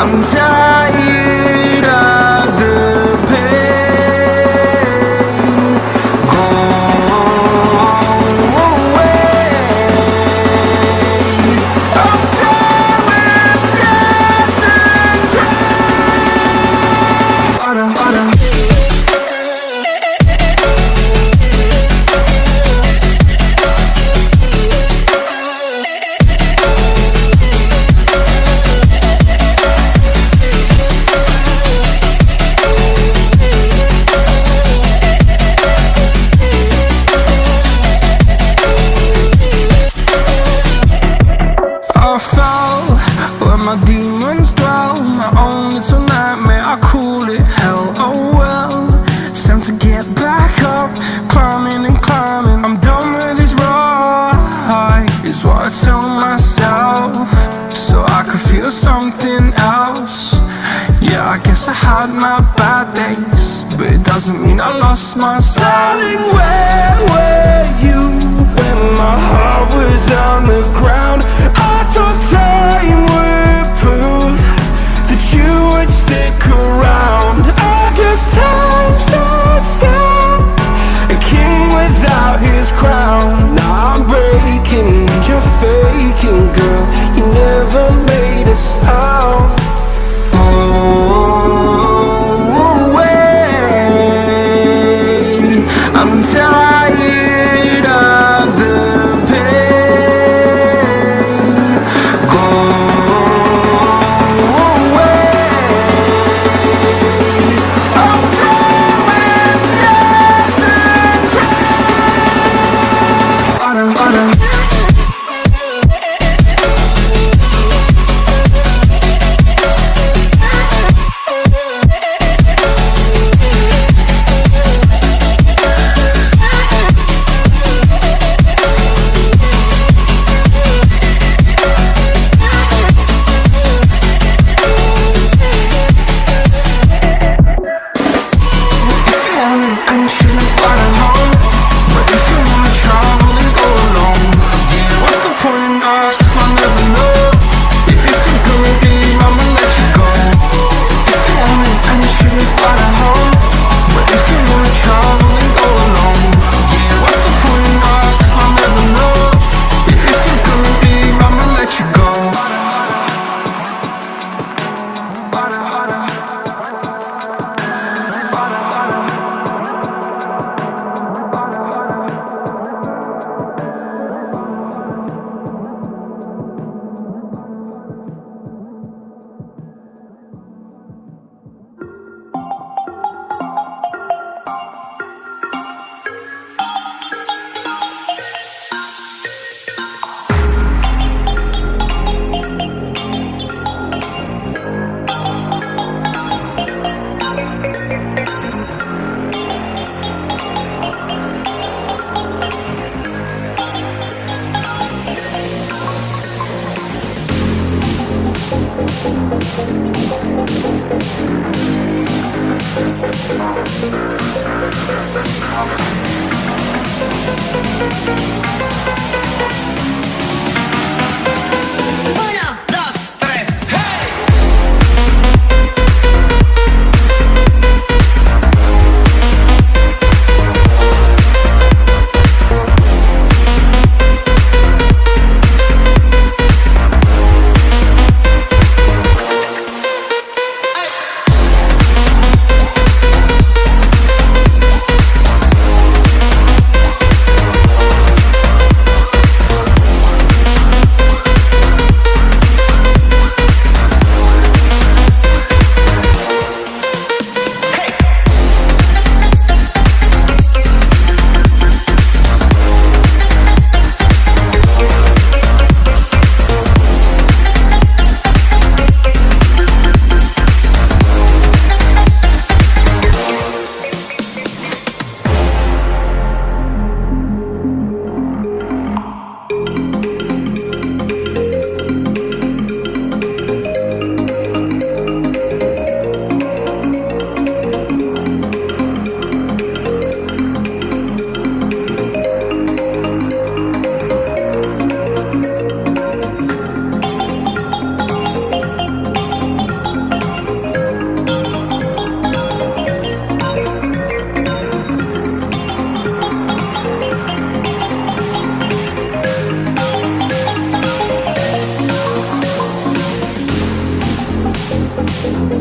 I'm tired of the pain. Go away. I'm tired of this time. Fada, fada. I fell where my demons dwell. My own little nightmare, I call it hell. Oh well, it's time to get back up. Climbing and climbing, I'm done with this ride, is what I tell myself, so I could feel something else. Yeah, I guess I had my bad days, but it doesn't mean I lost my styling. Where were you when my heart was on the ground? Time would prove that you would stick around. I guess time's not down, a king without his crown. Now I'm breaking and you're faking, girl. You never made us out. Oh, wait, I'm tired of the Turn it up.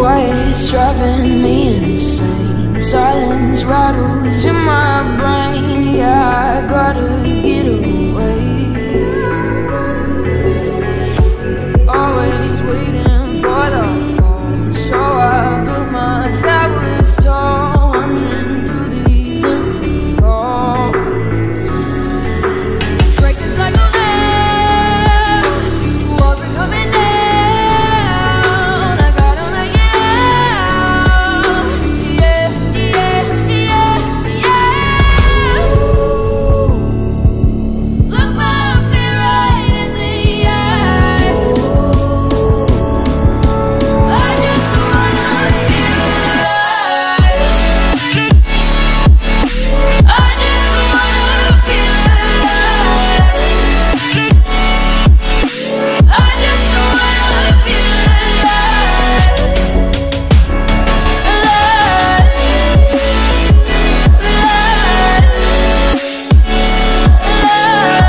quiet's driving me insane. Silence rattles in my brain. Yeah, I gotta get away.